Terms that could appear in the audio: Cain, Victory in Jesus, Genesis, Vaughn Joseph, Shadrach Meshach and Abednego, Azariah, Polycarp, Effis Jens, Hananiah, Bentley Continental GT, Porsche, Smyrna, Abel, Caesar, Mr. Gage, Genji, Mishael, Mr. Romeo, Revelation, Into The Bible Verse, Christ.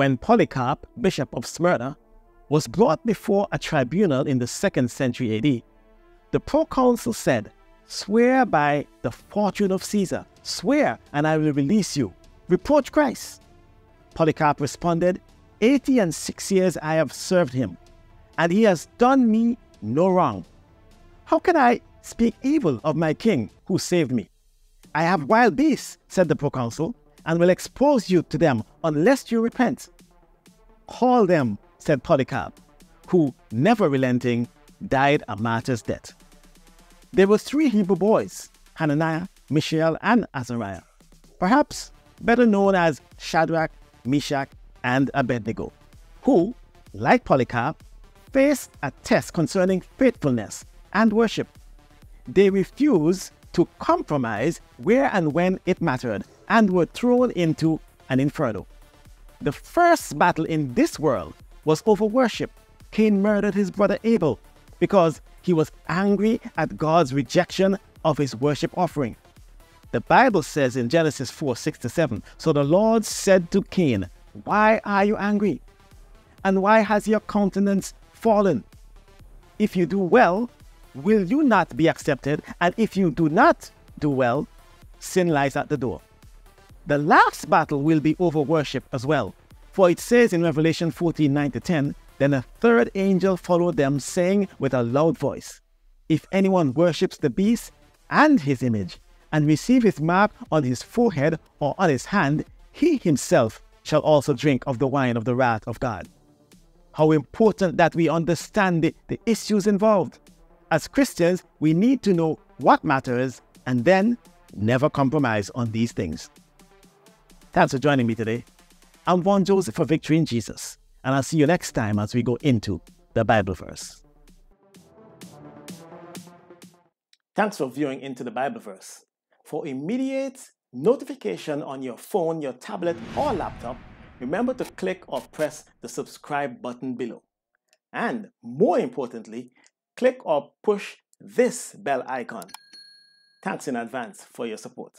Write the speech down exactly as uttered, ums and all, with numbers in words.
when Polycarp, bishop of Smyrna, was brought before a tribunal in the second century A D, the proconsul said, "Swear by the fortune of Caesar, swear and I will release you. Reproach Christ." Polycarp responded, "Eighty and six years I have served him, and he has done me no wrong. How can I speak evil of my king who saved me? I have wild beasts," said the proconsul, "and will expose you to them unless you repent." "Call them," said Polycarp, who, never relenting, died a martyr's death. There were three Hebrew boys, Hananiah, Mishael, and Azariah, perhaps better known as Shadrach, Meshach, and Abednego, who, like Polycarp, faced a test concerning faithfulness and worship. They refused to compromise where and when it mattered and were thrown into an inferno. The first battle in this world was over worship. Cain murdered his brother Abel because he was angry at God's rejection of his worship offering. The Bible says in Genesis four, six to seven, "So the Lord said to Cain, why are you angry? And why has your countenance fallen? If you do well, will you not be accepted? And if you do not do well, sin lies at the door." The last battle will be over worship as well, for it says in Revelation fourteen, nine to ten, "Then a third angel followed them, saying with a loud voice, if anyone worships the beast and his image, and receive his mark on his forehead or on his hand, he himself shall also drink of the wine of the wrath of God." How important that we understand the, the issues involved. As Christians, we need to know what matters and then never compromise on these things. Thanks for joining me today. I'm Vaughn Joseph for Victory in Jesus, and I'll see you next time as we go into the Bible verse. Thanks for viewing Into the Bible Verse. For immediate notification on your phone, your tablet, or laptop, remember to click or press the subscribe button below. And more importantly, click or push this bell icon. Thanks in advance for your support.